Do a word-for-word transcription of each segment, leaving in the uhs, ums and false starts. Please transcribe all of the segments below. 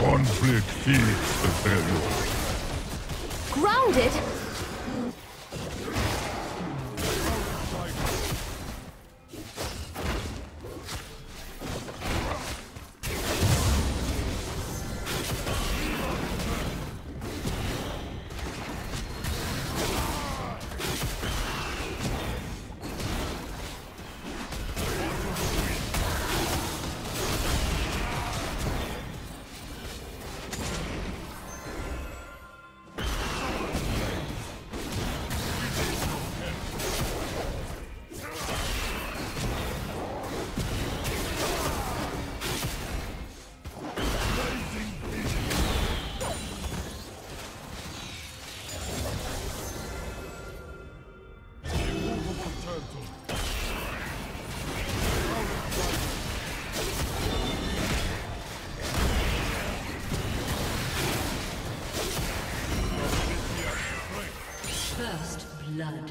Conflict feeds the failure. Grounded? First blood.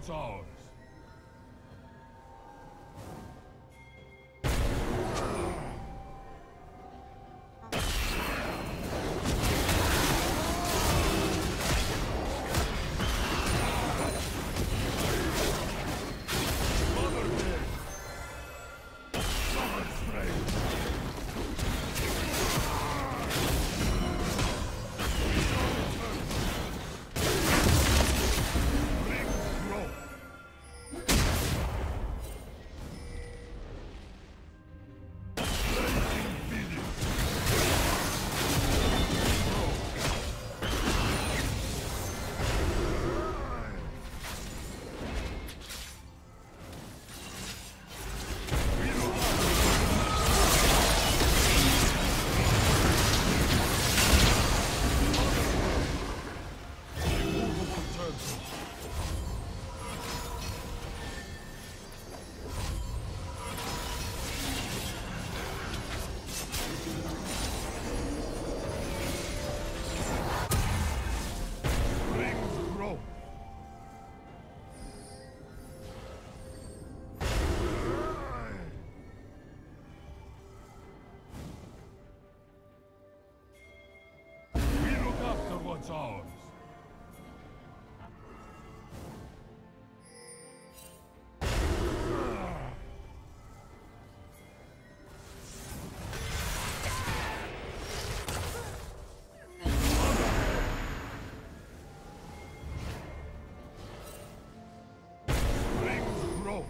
what's ours. Ours. Rings grow.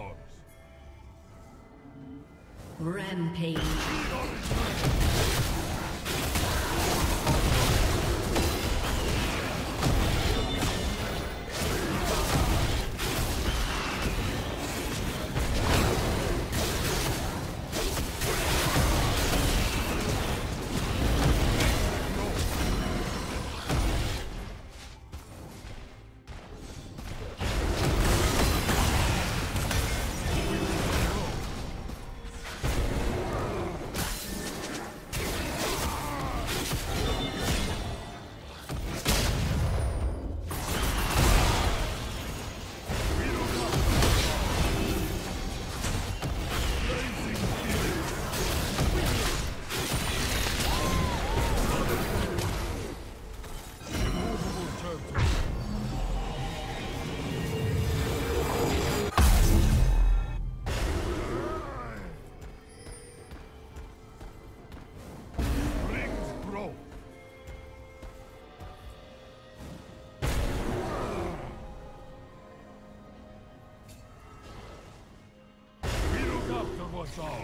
ours. Rampage. What's all?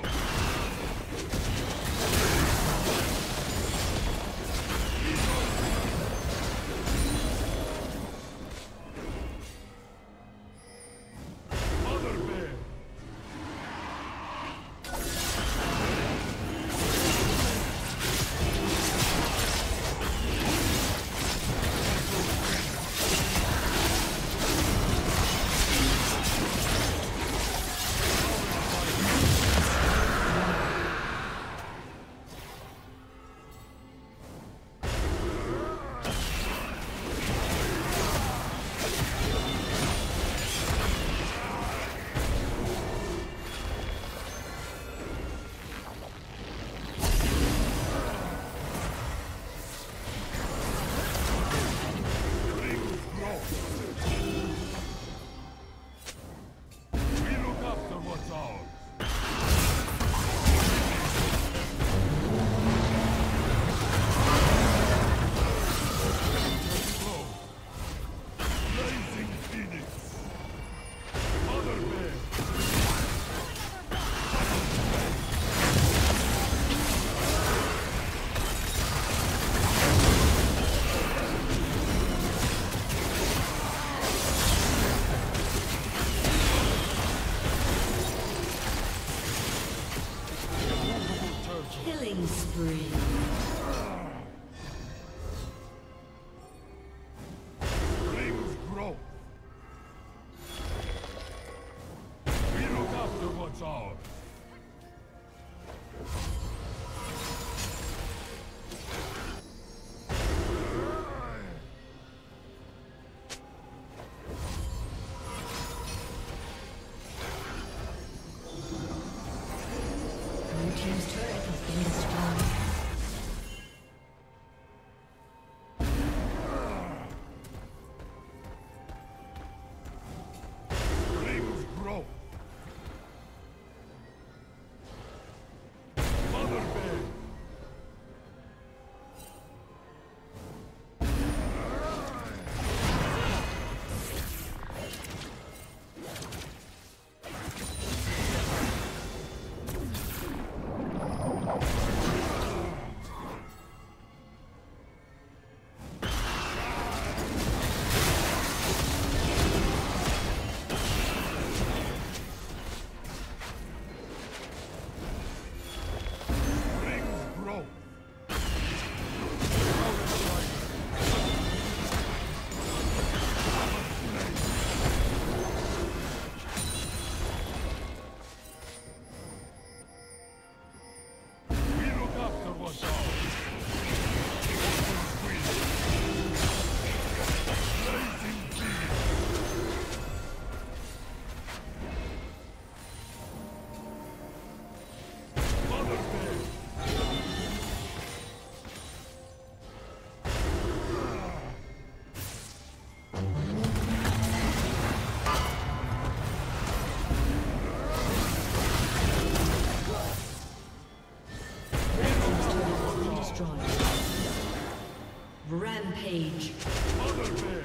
Rampage. Other man.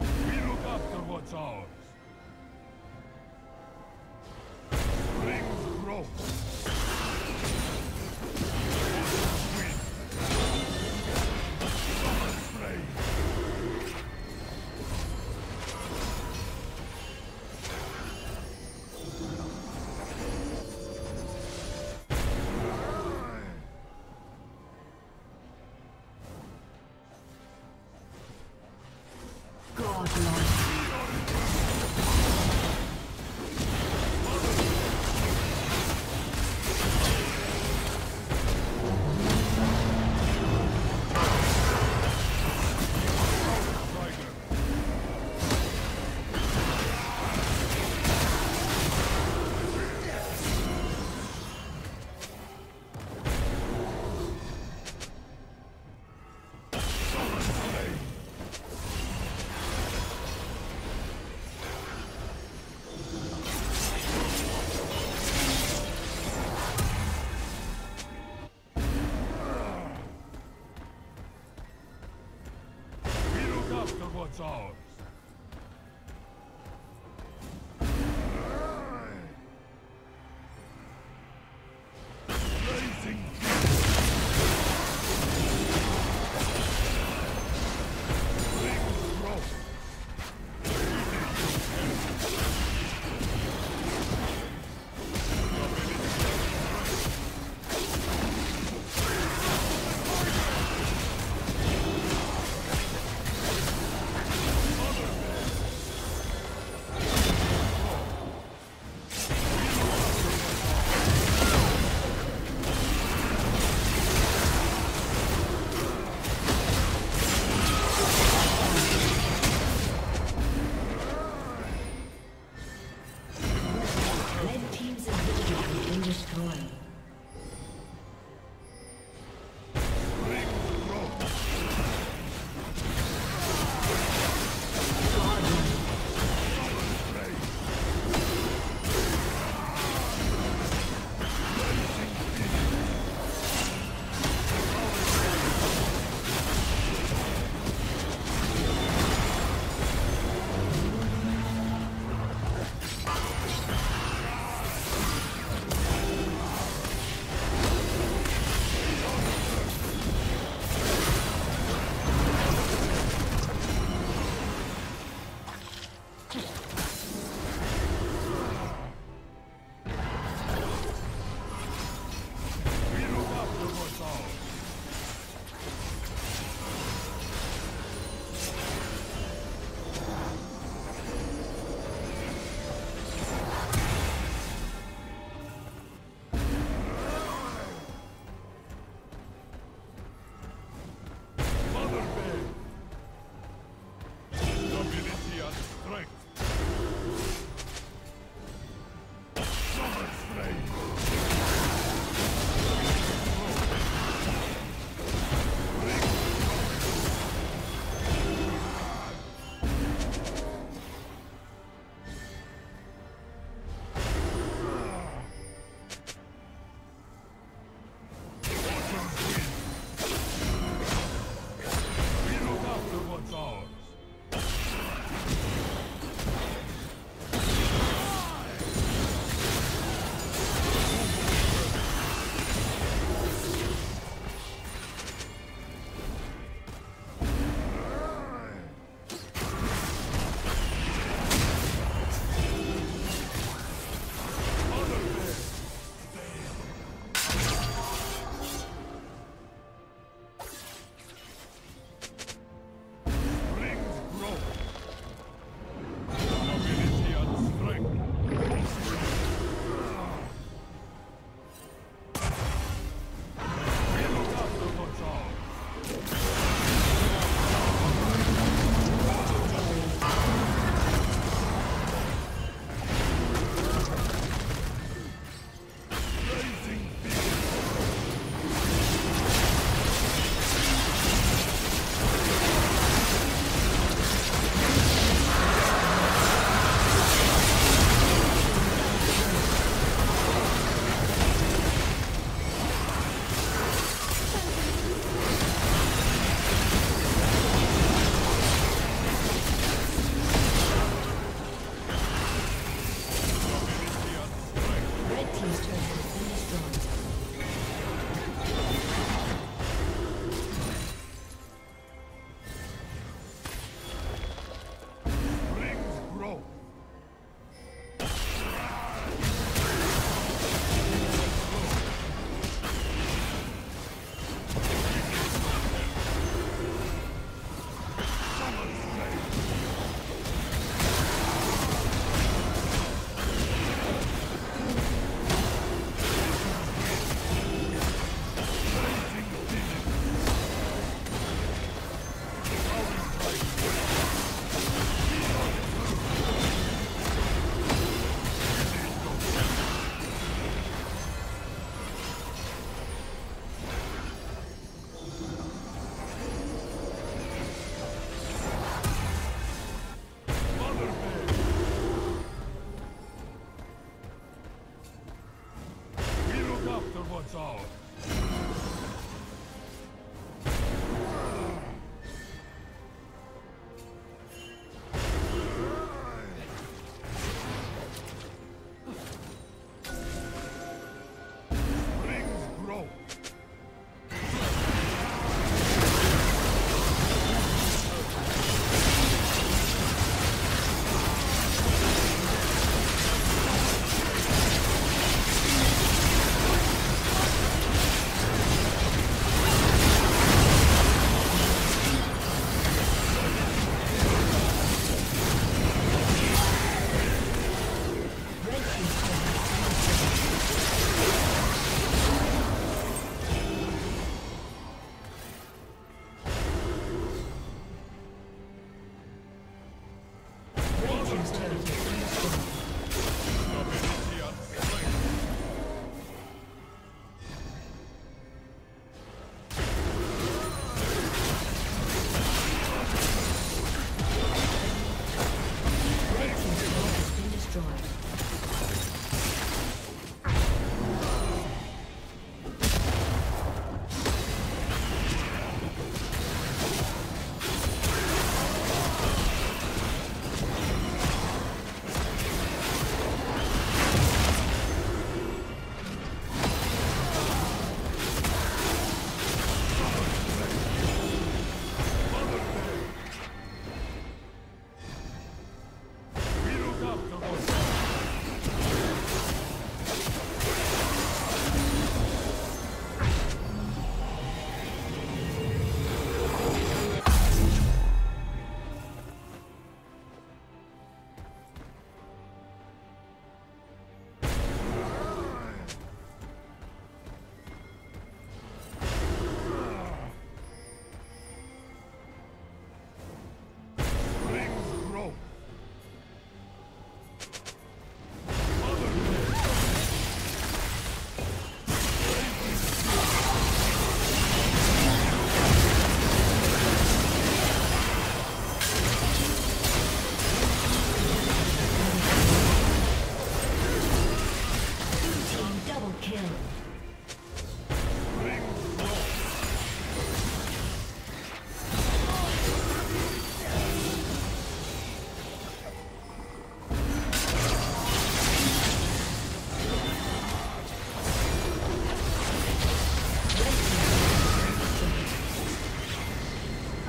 We look after what's ours. Brings growth. Ours.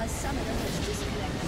A summoner has disconnected.